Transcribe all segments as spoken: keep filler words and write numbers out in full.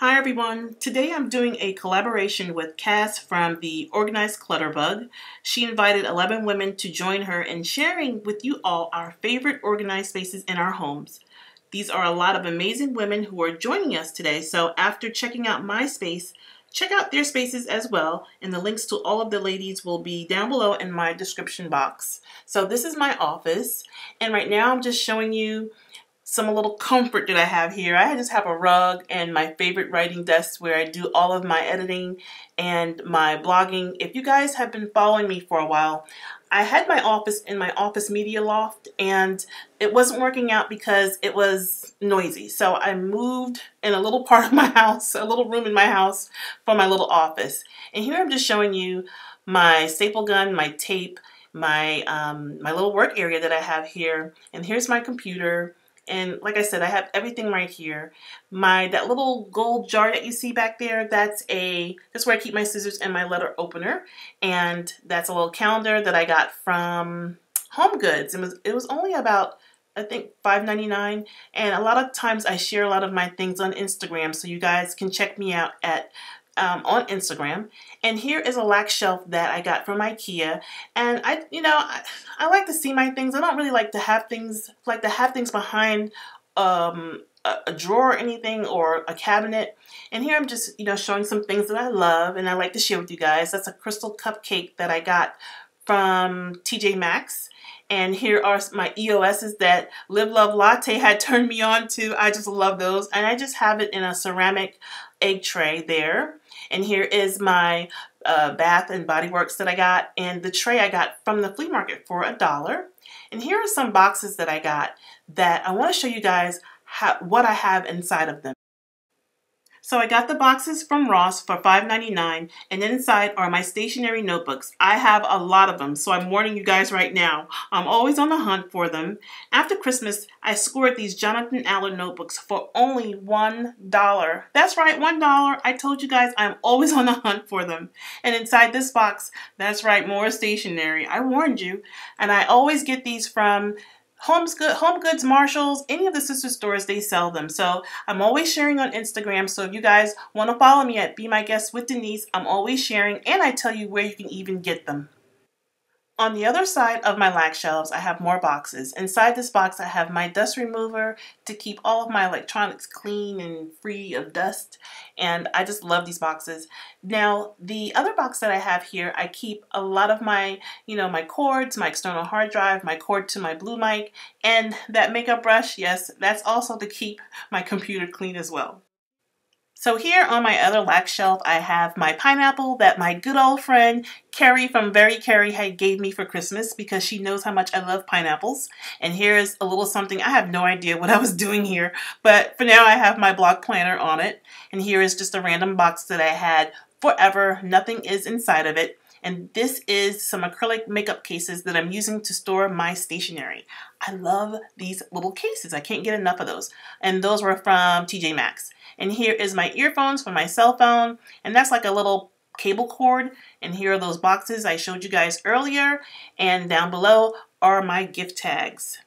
Hi everyone, today I'm doing a collaboration with Cass from the Organized Clutterbug. She invited eleven women to join her in sharing with you all our favorite organized spaces in our homes. These are a lot of amazing women who are joining us today, so after checking out my space, check out their spaces as well, and the links to all of the ladies will be down below in my description box. So this is my office, and right now I'm just showing you some little comfort that I have here. I just have a rug and my favorite writing desk where I do all of my editing and my blogging. If you guys have been following me for a while, I had my office in my office media loft and it wasn't working out because it was noisy. So I moved in a little part of my house, a little room in my house for my little office. And here I'm just showing you my staple gun, my tape, my, um, my little work area that I have here. And here's my computer. And like I said, I have everything right here. My, that little gold jar that you see back there, that's a, that's where I keep my scissors and my letter opener. And that's a little calendar that I got from Home Goods. It was, it was only about, I think, five ninety-nine. And a lot of times I share a lot of my things on Instagram, so you guys can check me out at Um, on Instagram. And here is a lac shelf that I got from Ikea, and I you know I, I like to see my things. I don't really like to have things like to have things behind um, a, a drawer or anything, or a cabinet. And here I'm just you know showing some things that I love and I like to share with you guys. That's a crystal cupcake that I got from T J Maxx. And here are my E O S's that Live Love Latte had turned me on to. I just love those. And I just have it in a ceramic egg tray there. And here is my uh, Bath and Body Works that I got. And the tray I got from the flea market for a dollar. And here are some boxes that I got that I want to show you guys how, what I have inside of them. So I got the boxes from Ross for five ninety-nine, and inside are my stationery notebooks. I have a lot of them, so I'm warning you guys right now. I'm always on the hunt for them. After Christmas, I scored these Jonathan Allen notebooks for only one dollar. That's right, one dollar. I told you guys I'm always on the hunt for them. And inside this box, that's right, more stationery. I warned you. And I always get these from Home Goods, Home Goods, Marshalls, any of the sister stores, they sell them. So I'm always sharing on Instagram. So if you guys want to follow me at Be My Guest with Denise, I'm always sharing, and I tell you where you can even get them. On the other side of my lac shelves, I have more boxes. Inside this box, I have my dust remover to keep all of my electronics clean and free of dust. And I just love these boxes. Now, the other box that I have here, I keep a lot of my, you know, my cords, my external hard drive, my cord to my blue mic, and that makeup brush. Yes, that's also to keep my computer clean as well. So here on my other lac shelf, I have my pineapple that my good old friend Carrie from Very Carrie had gave me for Christmas, because she knows how much I love pineapples. And here is a little something. I have no idea what I was doing here, but for now I have my block planner on it. And here is just a random box that I had forever. Nothing is inside of it. And this is some acrylic makeup cases that I'm using to store my stationery. I love these little cases. I can't get enough of those. And those were from T J Maxx. And here is my earphones for my cell phone. And that's like a little cable cord. And here are those boxes I showed you guys earlier. And down below are my gift tags.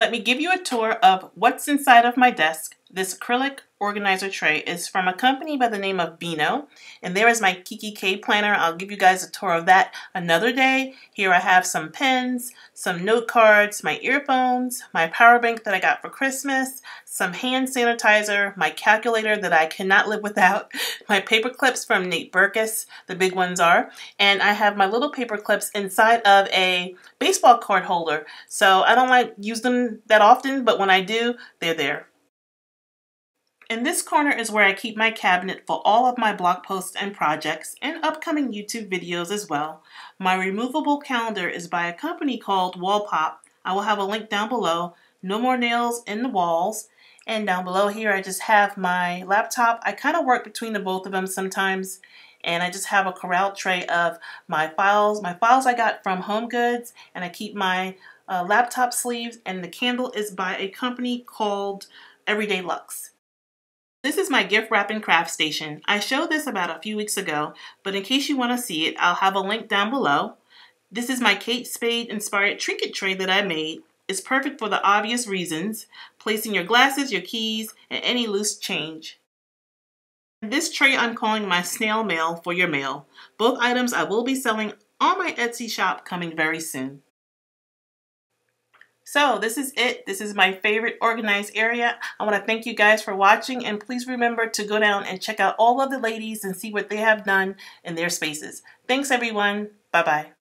Let me give you a tour of what's inside of my desk. This acrylic organizer tray is from a company by the name of Bino. And there is my Kiki K planner. I'll give you guys a tour of that another day. Here I have some pens, some note cards, my earphones, my power bank that I got for Christmas, some hand sanitizer, my calculator that I cannot live without, my paper clips from Nate Burkus, the big ones are, and I have my little paper clips inside of a baseball card holder. So I don't like use them that often, but when I do, they're there. And this corner is where I keep my cabinet for all of my blog posts and projects, and upcoming YouTube videos as well. My removable calendar is by a company called Wallpop. I will have a link down below. No more nails in the walls. And down below here I just have my laptop. I kind of work between the both of them sometimes. And I just have a corral tray of my files. My files I got from Home Goods, and I keep my uh, laptop sleeves, and the candle is by a company called Everyday Lux. This is my gift wrap and craft station. I showed this about a few weeks ago, but in case you want to see it, I'll have a link down below. This is my Kate Spade inspired trinket tray that I made. is perfect for the obvious reasons, placing your glasses, your keys, and any loose change. This tray I'm calling my snail mail for your mail. Both items I will be selling on my Etsy shop coming very soon. So this is it. This is my favorite organized area. I want to thank you guys for watching, and please remember to go down and check out all of the ladies and see what they have done in their spaces. Thanks everyone. Bye bye.